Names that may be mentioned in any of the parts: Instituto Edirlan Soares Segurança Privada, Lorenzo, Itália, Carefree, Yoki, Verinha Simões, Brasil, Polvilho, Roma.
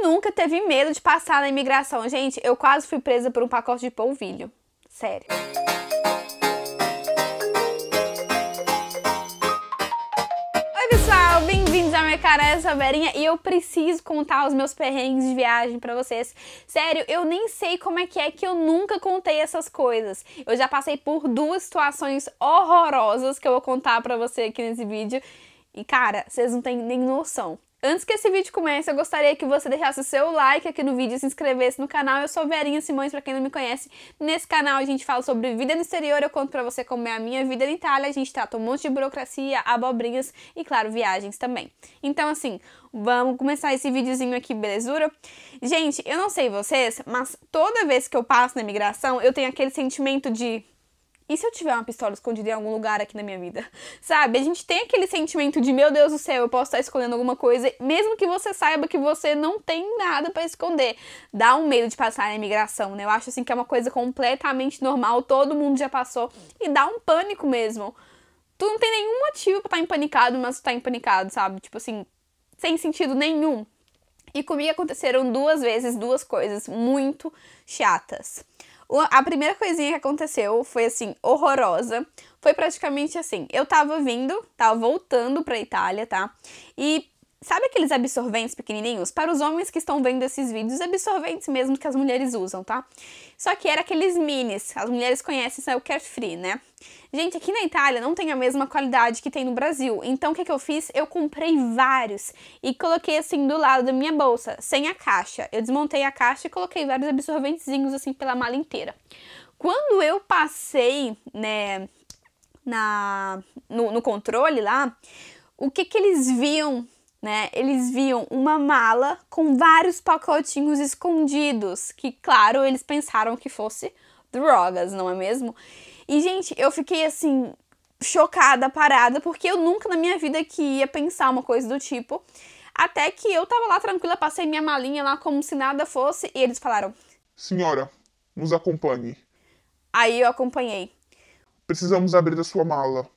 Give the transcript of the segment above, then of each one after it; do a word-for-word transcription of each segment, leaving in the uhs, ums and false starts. Quem nunca teve medo de passar na imigração? Gente, eu quase fui presa por um pacote de polvilho. Sério. Bem-vindos à minha cara, eu sou a Verinha e eu preciso contar os meus perrengues de viagem pra vocês. Sério, eu nem sei como é que é que eu nunca contei essas coisas. Eu já passei por duas situações horrorosas que eu vou contar pra você aqui nesse vídeo. E cara, vocês não têm nem noção. Antes que esse vídeo comece, eu gostaria que você deixasse o seu like aqui no vídeo e se inscrevesse no canal. Eu sou Verinha Simões, pra quem não me conhece. Nesse canal a gente fala sobre vida no exterior, eu conto pra você como é a minha vida na Itália, a gente trata um monte de burocracia, abobrinhas e, claro, viagens também. Então, assim, vamos começar esse videozinho aqui, belezura? Gente, eu não sei vocês, mas toda vez que eu passo na imigração, eu tenho aquele sentimento de... E se eu tiver uma pistola escondida em algum lugar aqui na minha vida? Sabe, a gente tem aquele sentimento de, meu Deus do céu, eu posso estar escondendo alguma coisa, mesmo que você saiba que você não tem nada pra esconder. Dá um medo de passar na imigração, né? Eu acho assim que é uma coisa completamente normal, todo mundo já passou, e dá um pânico mesmo. Tu não tem nenhum motivo pra estar empanicado, mas tu tá empanicado, sabe? Tipo assim, sem sentido nenhum. E comigo aconteceram duas vezes, duas coisas muito chatas. A primeira coisinha que aconteceu foi, assim, horrorosa. Foi praticamente assim, eu tava vindo, tava voltando pra Itália, tá? E sabe aqueles absorventes pequenininhos? Para os homens que estão vendo esses vídeos, absorventes mesmo que as mulheres usam, tá? Só que era aqueles minis, as mulheres conhecem, isso é o Carefree, né? Gente, aqui na Itália não tem a mesma qualidade que tem no Brasil. Então, o que que eu fiz? Eu comprei vários e coloquei assim do lado da minha bolsa, sem a caixa. Eu desmontei a caixa e coloquei vários absorventezinhos assim pela mala inteira. Quando eu passei, né, na, no, no controle lá, o que que eles viam, né? Eles viam uma mala com vários pacotinhos escondidos, que, claro, eles pensaram que fosse drogas, não é mesmo? E, gente, eu fiquei, assim, chocada, parada, porque eu nunca na minha vida que ia pensar uma coisa do tipo. Até que eu tava lá tranquila, passei minha malinha lá como se nada fosse, e eles falaram: senhora, nos acompanhe. Aí eu acompanhei. Precisamos abrir a sua mala.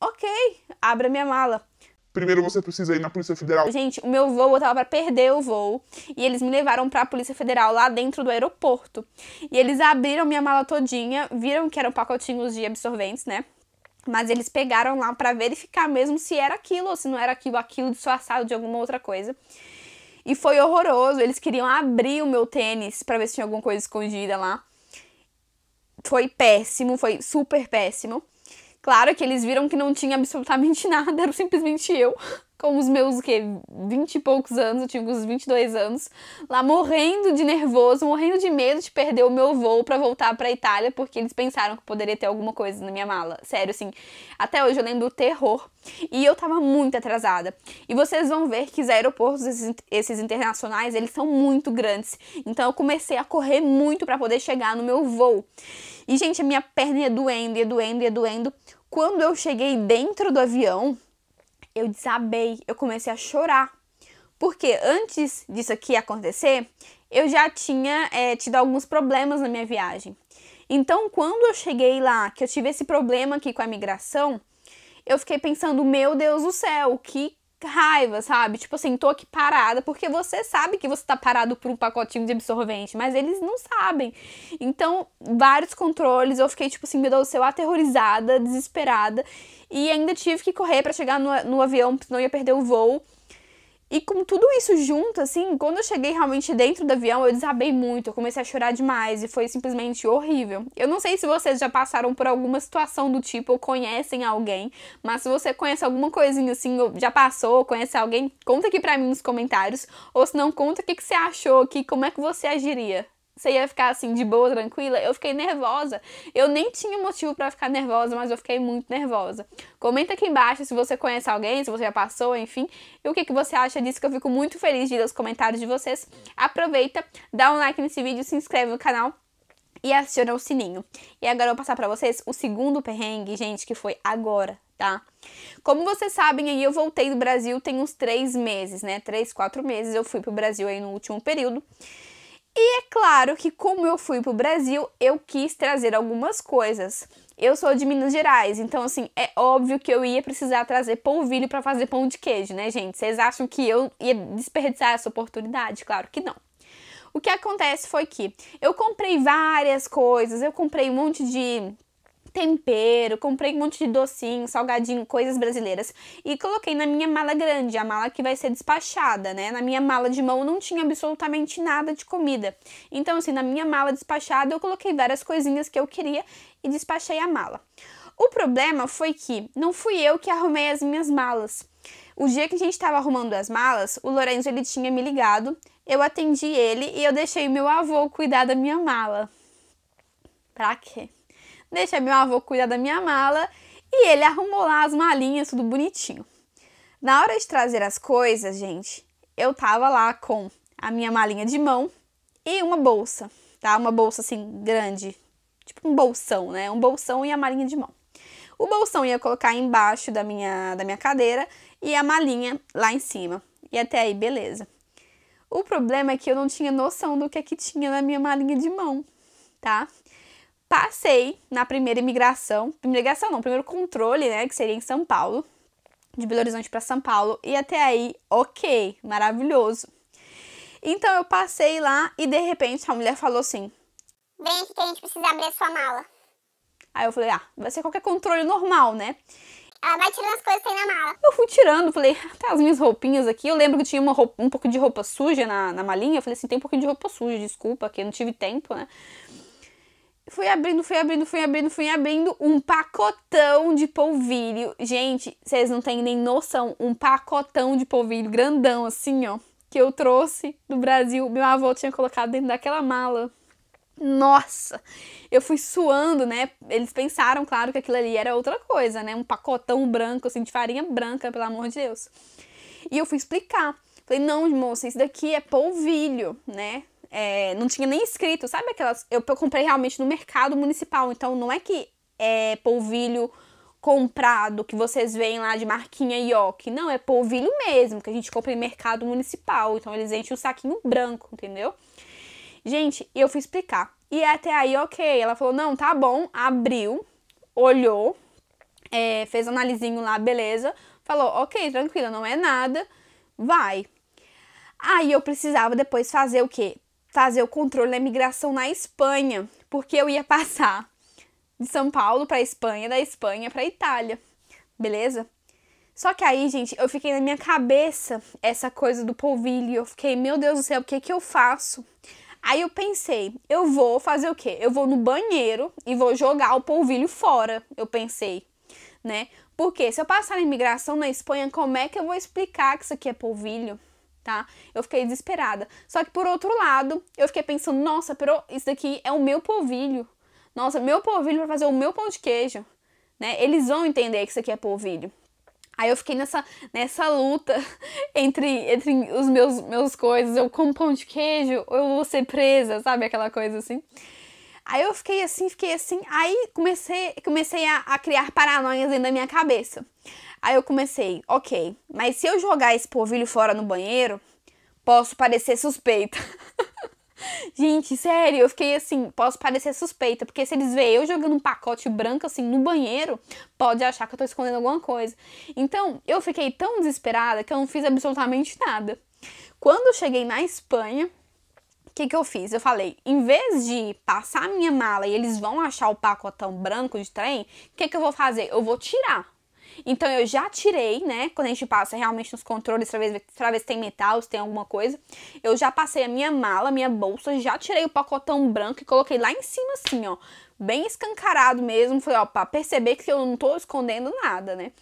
Ok, abra minha mala. Primeiro você precisa ir na Polícia Federal. Gente, o meu voo, eu tava pra perder o voo. E eles me levaram pra Polícia Federal lá dentro do aeroporto. E eles abriram minha mala todinha, viram que eram pacotinhos de absorventes, né? Mas eles pegaram lá pra verificar mesmo se era aquilo ou se não era aquilo, aquilo disfarçado de alguma outra coisa. E foi horroroso, eles queriam abrir o meu tênis pra ver se tinha alguma coisa escondida lá. Foi péssimo, foi super péssimo. Claro que eles viram que não tinha absolutamente nada, era simplesmente eu, com os meus, o quê, vinte e poucos anos, eu tinha uns vinte e dois anos, lá morrendo de nervoso, morrendo de medo de perder o meu voo pra voltar pra Itália, porque eles pensaram que poderia ter alguma coisa na minha mala. Sério, assim, até hoje eu lembro o terror, e eu tava muito atrasada. E vocês vão ver que os aeroportos, esses, esses internacionais, eles são muito grandes, então eu comecei a correr muito pra poder chegar no meu voo. E, gente, a minha perna ia doendo, ia doendo, ia doendo. Quando eu cheguei dentro do avião, eu desabei, eu comecei a chorar. Porque antes disso aqui acontecer, eu já tinha é, tido alguns problemas na minha viagem. Então, quando eu cheguei lá, que eu tive esse problema aqui com a imigração, eu fiquei pensando, meu Deus do céu, que raiva, sabe? Tipo assim, tô aqui parada, porque você sabe que você tá parado por um pacotinho de absorvente, mas eles não sabem. Então, vários controles, eu fiquei tipo assim, meu Deus do céu, aterrorizada, desesperada, e ainda tive que correr pra chegar no, no avião, senão eu ia perder o voo. E com tudo isso junto, assim, quando eu cheguei realmente dentro do avião, eu desabei muito, eu comecei a chorar demais e foi simplesmente horrível. Eu não sei se vocês já passaram por alguma situação do tipo ou conhecem alguém, mas se você conhece alguma coisinha assim, ou já passou, ou conhece alguém, conta aqui pra mim nos comentários, ou se não, conta o que que você achou aqui, como é que você agiria. Você ia ficar assim, de boa, tranquila? Eu fiquei nervosa. Eu nem tinha motivo pra ficar nervosa, mas eu fiquei muito nervosa. Comenta aqui embaixo se você conhece alguém, se você já passou, enfim. E o que que você acha disso, que eu fico muito feliz de ler os comentários de vocês. Aproveita, dá um like nesse vídeo, se inscreve no canal e aciona o sininho. E agora eu vou passar pra vocês o segundo perrengue, gente, que foi agora, tá? Como vocês sabem, aí eu voltei do Brasil tem uns três meses, né? Três, quatro meses eu fui pro Brasil aí no último período. E é claro que como eu fui pro Brasil, eu quis trazer algumas coisas. Eu sou de Minas Gerais, então assim, é óbvio que eu ia precisar trazer polvilho para fazer pão de queijo, né, gente? Vocês acham que eu ia desperdiçar essa oportunidade? Claro que não. O que acontece foi que eu comprei várias coisas, eu comprei um monte de tempero, comprei um monte de docinho, salgadinho, coisas brasileiras e coloquei na minha mala grande, a mala que vai ser despachada, né? Na minha mala de mão não tinha absolutamente nada de comida. Então, assim, na minha mala despachada eu coloquei várias coisinhas que eu queria e despachei a mala. O problema foi que não fui eu que arrumei as minhas malas. O dia que a gente estava arrumando as malas, o Lorenzo, ele tinha me ligado, eu atendi ele e eu deixei meu avô cuidar da minha mala. Pra quê? Deixei meu avô cuidar da minha mala e ele arrumou lá as malinhas, tudo bonitinho. Na hora de trazer as coisas, gente, eu tava lá com a minha malinha de mão e uma bolsa, tá? Uma bolsa assim, grande, tipo um bolsão, né? Um bolsão e a malinha de mão. O bolsão ia colocar embaixo da minha, da minha cadeira e a malinha lá em cima. E até aí, beleza. O problema é que eu não tinha noção do que é que tinha na minha malinha de mão, tá? Passei na primeira imigração, imigração não, primeiro controle, né, que seria em São Paulo, de Belo Horizonte para São Paulo, e até aí, ok, maravilhoso. Então eu passei lá e de repente a mulher falou assim: vem aqui que a gente precisa abrir a sua mala. Aí eu falei, ah, vai ser qualquer controle normal, né? Ela vai tirando as coisas que tem na mala. Eu fui tirando, falei, tá, as minhas roupinhas aqui. Eu lembro que tinha uma roupa, um pouco de roupa suja na, na malinha. Eu falei assim, tem um pouquinho de roupa suja, desculpa, que eu não tive tempo, né? Fui abrindo, fui abrindo, fui abrindo, fui abrindo um pacotão de polvilho. Gente, vocês não têm nem noção, um pacotão de polvilho grandão, assim, ó, que eu trouxe do Brasil. Meu avô tinha colocado dentro daquela mala. Nossa, eu fui suando, né? Eles pensaram, claro, que aquilo ali era outra coisa, né? Um pacotão branco, assim, de farinha branca, pelo amor de Deus. E eu fui explicar. Falei, não, moça, isso daqui é polvilho, né? É, não tinha nem escrito, sabe aquelas... Eu, eu comprei realmente no mercado municipal, então não é que é polvilho comprado, que vocês veem lá de marquinha Yoki. Não, é polvilho mesmo, que a gente compra em mercado municipal. Então eles enchem o saquinho branco, entendeu? Gente, eu fui explicar. E até aí, ok. Ela falou, não, tá bom. Abriu, olhou, é, fez um analisinho lá, beleza. Falou, ok, tranquila, não é nada. Vai. Aí eu precisava depois fazer o quê? Fazer o controle da imigração na Espanha. Porque eu ia passar de São Paulo pra Espanha, da Espanha pra Itália. Beleza? Só que aí, gente, eu fiquei na minha cabeça essa coisa do polvilho. Eu fiquei, meu Deus do céu, o que que eu faço? Aí eu pensei, eu vou fazer o quê? Eu vou no banheiro e vou jogar o polvilho fora, eu pensei, né? Porque se eu passar na imigração na Espanha, como é que eu vou explicar que isso aqui é polvilho, tá? Eu fiquei desesperada. Só que por outro lado, eu fiquei pensando, nossa, pero isso daqui é o meu polvilho. Nossa, meu polvilho para fazer o meu pão de queijo, né? Eles vão entender que isso aqui é polvilho. Aí eu fiquei nessa, nessa luta entre, entre os meus, meus coisas, eu como pão de queijo ou eu vou ser presa, sabe, aquela coisa assim. Aí eu fiquei assim, fiquei assim, aí comecei, comecei a, a criar paranoias dentro da minha cabeça. Aí eu comecei, ok, mas se eu jogar esse polvilho fora no banheiro, posso parecer suspeita. Gente, sério, eu fiquei assim, posso parecer suspeita, porque se eles verem eu jogando um pacote branco assim no banheiro, pode achar que eu tô escondendo alguma coisa. Então, eu fiquei tão desesperada que eu não fiz absolutamente nada. Quando eu cheguei na Espanha, o que que eu fiz? Eu falei, em vez de passar a minha mala e eles vão achar o pacotão branco de trem, o que que eu vou fazer? Eu vou tirar. Então, eu já tirei, né? Quando a gente passa realmente nos controles, pra ver, pra ver se tem metal, se tem alguma coisa. Eu já passei a minha mala, minha bolsa, já tirei o pacotão branco e coloquei lá em cima, assim, ó. Bem escancarado mesmo. Falei, ó, pra perceber que eu não tô escondendo nada, né?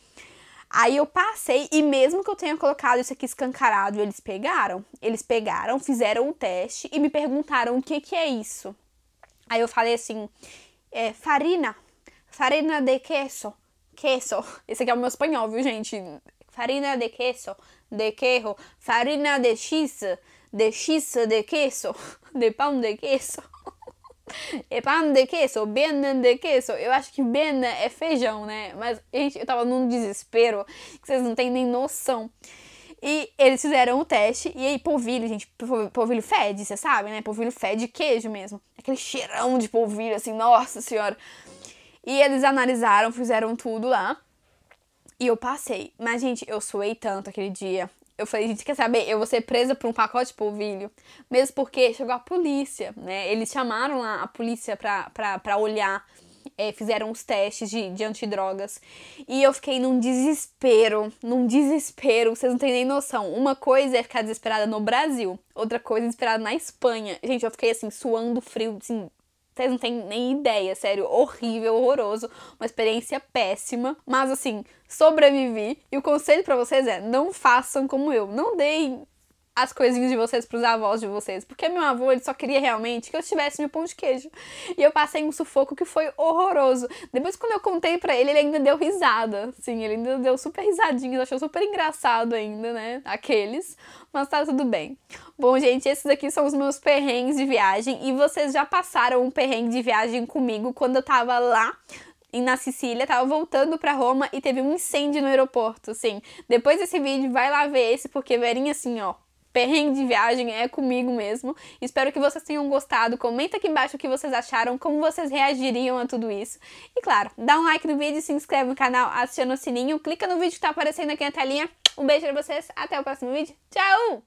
Aí eu passei e mesmo que eu tenha colocado isso aqui escancarado, eles pegaram. Eles pegaram, fizeram um teste e me perguntaram o que que é isso. Aí eu falei assim, é, farina, farina de queso. Queso. Esse aqui é o meu espanhol, viu, gente? Farina de queso, de queijo, farina de x, de x de queso, de pão de queso, e pão de queso, bena de queso. Eu acho que bena é feijão, né? Mas, gente, eu tava num desespero que vocês não têm nem noção. E eles fizeram o teste, e aí polvilho, gente, polvilho fede, vocês sabem, né? Polvilho fede queijo mesmo. Aquele cheirão de polvilho, assim, nossa senhora. E eles analisaram, fizeram tudo lá. E eu passei. Mas, gente, eu suei tanto aquele dia. Eu falei, gente, quer saber? Eu vou ser presa por um pacote de polvilho. Mesmo porque chegou a polícia, né? Eles chamaram lá a polícia pra, pra, pra olhar. É, fizeram os testes de, de antidrogas. E eu fiquei num desespero. Num desespero. Vocês não têm nem noção. Uma coisa é ficar desesperada no Brasil. Outra coisa é desesperada na Espanha. Gente, eu fiquei, assim, suando frio, assim... Vocês não têm nem ideia, sério, horrível, horroroso, uma experiência péssima, mas assim, sobrevivi. E o conselho pra vocês é, não façam como eu, não deem as coisinhas de vocês pros avós de vocês, porque meu avô, ele só queria realmente que eu tivesse meu pão de queijo, e eu passei um sufoco que foi horroroso. Depois, quando eu contei pra ele, ele ainda deu risada, assim, ele ainda deu super risadinhas, achou super engraçado ainda, né, aqueles, mas tá tudo bem. Bom, gente, esses aqui são os meus perrengues de viagem, e vocês já passaram um perrengue de viagem comigo quando eu tava lá e na Sicília, tava voltando pra Roma e teve um incêndio no aeroporto, assim. Depois desse vídeo, vai lá ver esse, porque Verinha, assim, ó, perrengue de viagem é comigo mesmo. Espero que vocês tenham gostado. Comenta aqui embaixo o que vocês acharam, como vocês reagiriam a tudo isso. E claro, dá um like no vídeo, se inscreve no canal, aciona o sininho, clica no vídeo que tá aparecendo aqui na telinha. Um beijo pra vocês, até o próximo vídeo. Tchau!